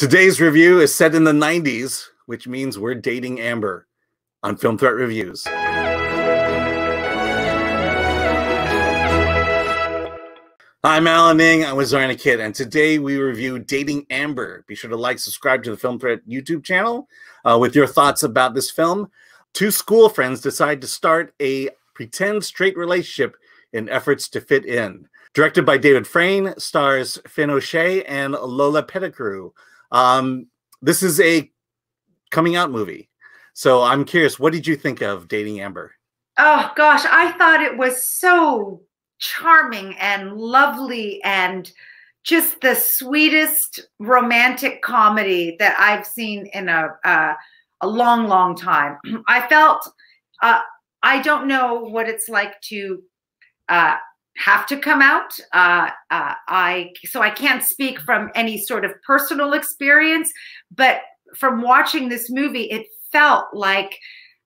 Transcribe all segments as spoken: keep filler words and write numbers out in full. Today's review is set in the nineties, which means we're dating Amber on Film Threat Reviews. I'm Alan Ng. I'm with Zorianna Kit, and today we review Dating Amber. Be sure to like, subscribe to the Film Threat YouTube channel uh, with your thoughts about this film. Two school friends decide to start a pretend straight relationship in efforts to fit in. Directed by David Freyne, stars Fionn O'Shea and Lola Petticrew. Um, this is a coming out movie. So I'm curious, what did you think of Dating Amber? Oh gosh, I thought it was so charming and lovely and just the sweetest romantic comedy that I've seen in a, uh, a long, long time. I felt, uh, I don't know what it's like to, uh, have to come out. Uh, uh, I so I can't speak from any sort of personal experience, but from watching this movie, it felt like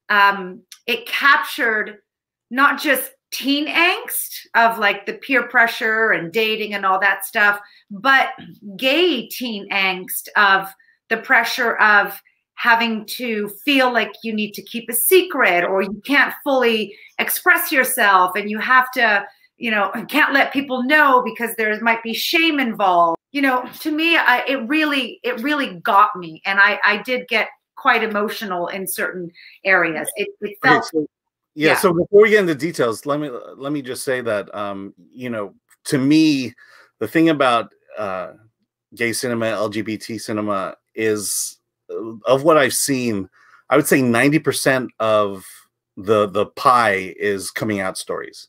um, it captured not just teen angst of like the peer pressure and dating and all that stuff, but gay teen angst of the pressure of having to feel like you need to keep a secret or you can't fully express yourself and you have to, you know, can't let people know because there might be shame involved. You know, to me, I, it really, it really got me. And I, I did get quite emotional in certain areas. It, it felt, okay, so, yeah, yeah. So before we get into details, let me, let me just say that, um, you know, to me, the thing about uh, gay cinema, L G B T cinema is, of what I've seen, I would say ninety percent of the, the pie is coming out stories.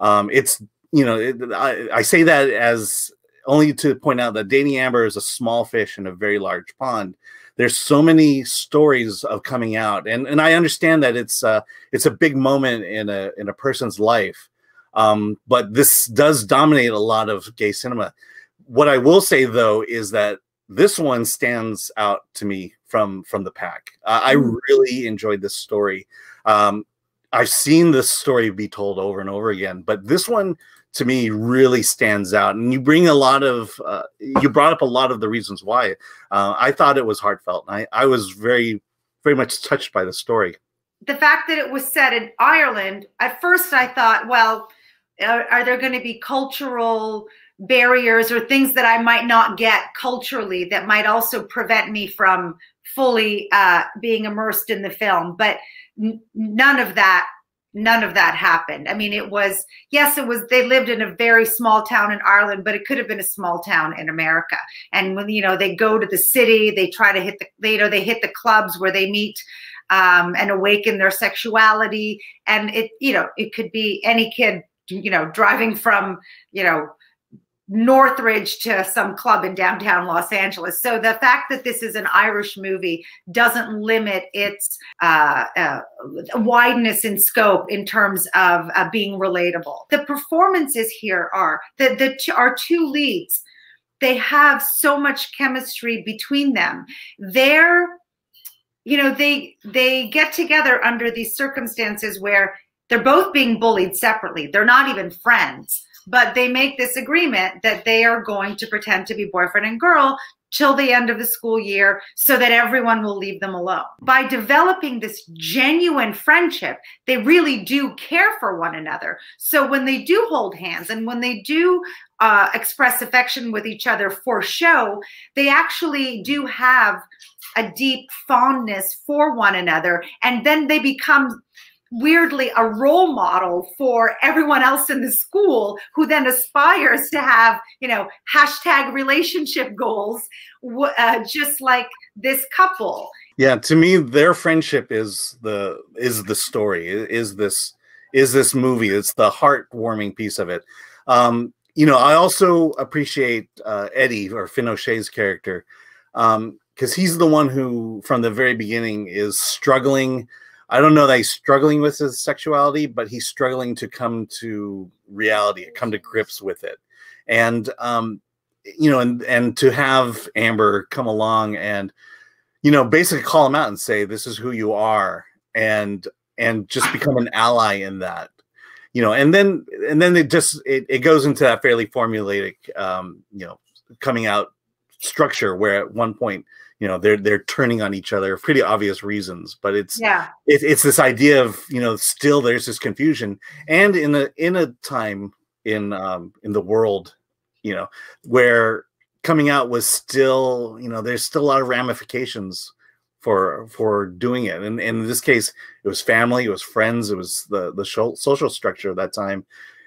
Um, it's, you know, it, I, I say that as only to point out that Dating Amber is a small fish in a very large pond. There's so many stories of coming out, and and I understand that it's uh, it's a big moment in a in a person's life, um, but this does dominate a lot of gay cinema. What I will say though is that this one stands out to me from from the pack. Uh, I really enjoyed this story. Um, I've seen this story be told over and over again, but this one to me really stands out. And you bring a lot of, uh, you brought up a lot of the reasons why. Uh, I thought it was heartfelt. And I, I was very, very much touched by the story. The fact that it was set in Ireland, at first I thought, well, are, are there going to be cultural barriers or things that I might not get culturally that might also prevent me from fully uh, being immersed in the film? But none of that, none of that happened. I mean, it was, yes, it was, they lived in a very small town in Ireland, but it could have been a small town in America. And when, you know, they go to the city, they try to hit the, they, you know, they hit the clubs where they meet um, and awaken their sexuality. And it, you know, it could be any kid, you know, driving from, you know, Northridge to some club in downtown Los Angeles. So the fact that this is an Irish movie doesn't limit its uh, uh, wideness in scope in terms of uh, being relatable. The performances here are, the, the our two leads, they have so much chemistry between them. They're, you know, they, they get together under these circumstances where they're both being bullied separately. They're not even friends. But they make this agreement that they are going to pretend to be boyfriend and girl till the end of the school year so that everyone will leave them alone. By developing this genuine friendship, they really do care for one another. So when they do hold hands and when they do uh, express affection with each other for show, they actually do have a deep fondness for one another. And then they become weirdly a role model for everyone else in the school who then aspires to have, you know, hashtag relationship goals, uh, just like this couple. Yeah. To me, their friendship is the, is the story, is this, is this movie. It's the heartwarming piece of it. Um, you know, I also appreciate uh, Eddie or Fionn O'Shea's character. Um, cause he's the one who from the very beginning is struggling. I don't know that he's struggling with his sexuality, but he's struggling to come to reality, come to grips with it. And, um, you know, and, and to have Amber come along and, you know, basically call him out and say, this is who you are, and, and just become an ally in that, you know, and then, and then it just, it, it goes into that fairly formulaic, um, you know, coming out structure where at one point, you know, they're they're turning on each other for pretty obvious reasons, but it's yeah, it, it's this idea of, you know, still there's this confusion, and in a in a time in um in the world, you know, where coming out was still, you know, there's still a lot of ramifications for for doing it, and, and in this case, it was family, it was friends, it was the the social structure of that time,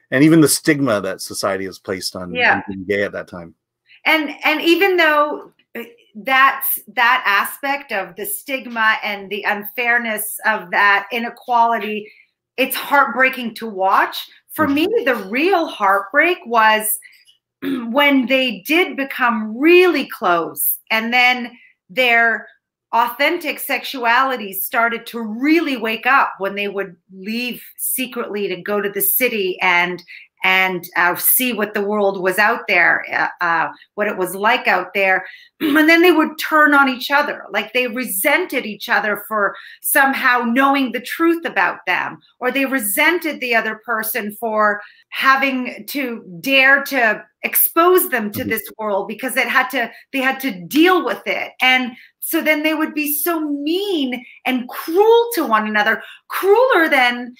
and even the stigma that society has placed on, yeah. on being gay at that time. And and even though that's that aspect of the stigma and the unfairness of that inequality, it's heartbreaking to watch. For me, the real heartbreak was when they did become really close, and then their authentic sexuality started to really wake up when they would leave secretly to go to the city and and uh, see what the world was out there, uh, uh, what it was like out there. And then they would turn on each other. Like they resented each other for somehow knowing the truth about them, or they resented the other person for having to dare to expose them to this world because it had to, they had to deal with it. And so then they would be so mean and cruel to one another, crueler than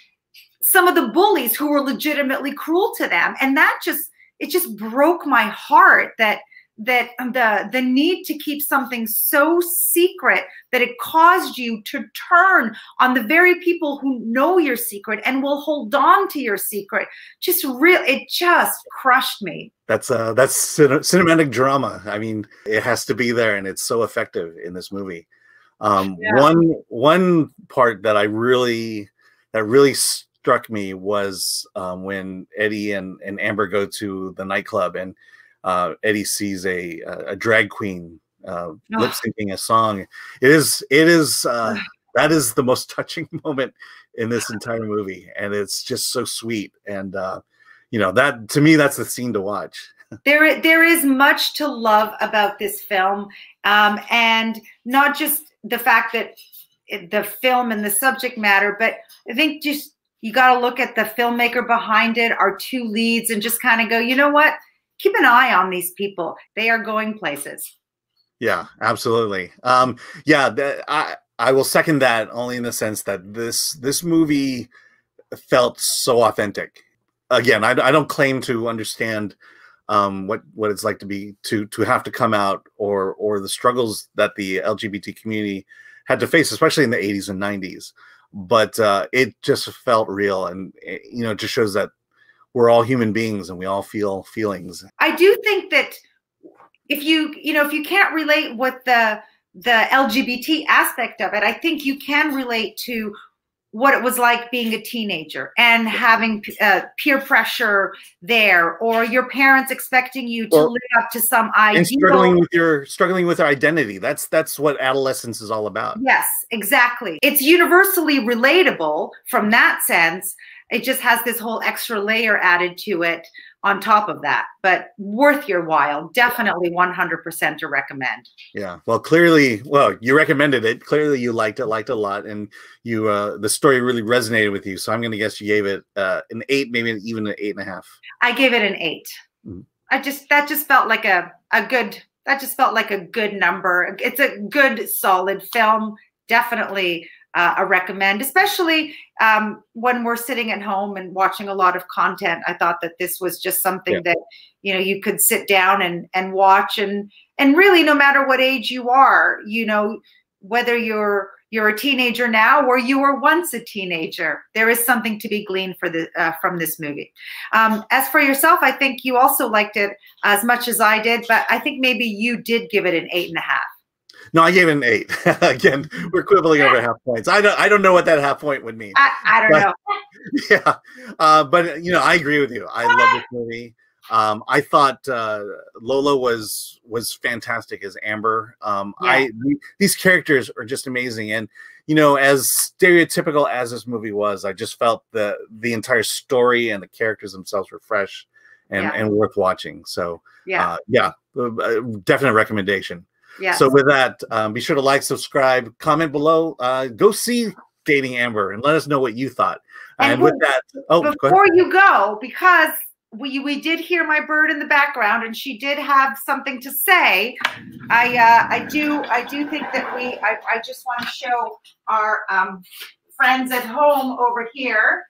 some of the bullies who were legitimately cruel to them. And that just, it just broke my heart that, that the, the need to keep something so secret that it caused you to turn on the very people who know your secret and will hold on to your secret. Just real, it just crushed me. That's uh that's cin cinematic drama. I mean, it has to be there, and it's so effective in this movie. Um, yeah. One, one part that I really, that really struck me was um, when Eddie and, and Amber go to the nightclub, and uh, Eddie sees a, a drag queen uh, lip syncing a song. It is, it is, uh, that is the most touching moment in this entire movie. And it's just so sweet. And, uh, you know, that to me, that's the scene to watch. There, there is much to love about this film. Um, and not just the fact that the film and the subject matter, but I think just, you got to look at the filmmaker behind it, our two leads, and just kind of go, you know what? Keep an eye on these people. They are going places. Yeah, absolutely. Um, yeah, the, I, I will second that, only in the sense that this this movie felt so authentic. Again, I, I don't claim to understand um, what what it's like to be to to have to come out, or or the struggles that the L G B T community had to face, especially in the eighties and nineties. But uh, it just felt real, and you know, it just shows that we're all human beings and we all feel feelings. I do think that if you, you know, if you can't relate with the the L G B T aspect of it, I think you can relate to what it was like being a teenager and having uh, peer pressure there, or your parents expecting you to or, live up to some ideal. And struggling with your struggling with your identity. That's that's what adolescence is all about. Yes, exactly. It's universally relatable from that sense. It just has this whole extra layer added to it on top of that, but worth your while. Definitely one hundred percent to recommend. Yeah. Well, clearly, well, you recommended it. Clearly you liked it, liked it a lot. And you, uh, the story really resonated with you. So I'm going to guess you gave it uh, an eight, maybe even an eight and a half. I gave it an eight. Mm-hmm. I just, that just felt like a, a good, that just felt like a good number. It's a good, solid film. Definitely Uh, I recommend, especially um, when we're sitting at home and watching a lot of content. I thought that this was just something yeah. that, you know, you could sit down and, and watch, and, and really no matter what age you are, you know, whether you're, you're a teenager now or you were once a teenager, there is something to be gleaned for the, uh, from this movie. Um, as for yourself, I think you also liked it as much as I did, but I think maybe you did give it an eight and a half. No, I gave it an eight. Again, we're quibbling over half points. I don't, I don't know what that half point would mean. I, I don't but, know. Yeah, uh, but you know, I agree with you. I love this movie. Um, I thought uh, Lola was was fantastic as Amber. Um, yeah. I these characters are just amazing, and you know, as stereotypical as this movie was, I just felt the the entire story and the characters themselves were fresh and yeah. and worth watching. So yeah, uh, yeah, uh, definite recommendation. Yeah. So with that, um, be sure to like, subscribe, comment below. Uh, go see Dating Amber and let us know what you thought. And, and with that, oh, before go you go, because we, we did hear my bird in the background, and she did have something to say. I, uh, I do, I do think that we, I, I just want to show our um, friends at home over here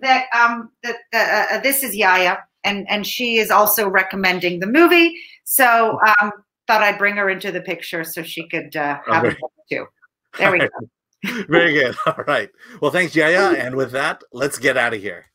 that, um, that the, uh, this is Yaya, and, and she is also recommending the movie. So um, thought I'd bring her into the picture so she could uh, have okay. it too. There All we right. go. Very good. All right. Well, thanks, Yaya. And with that, let's get out of here.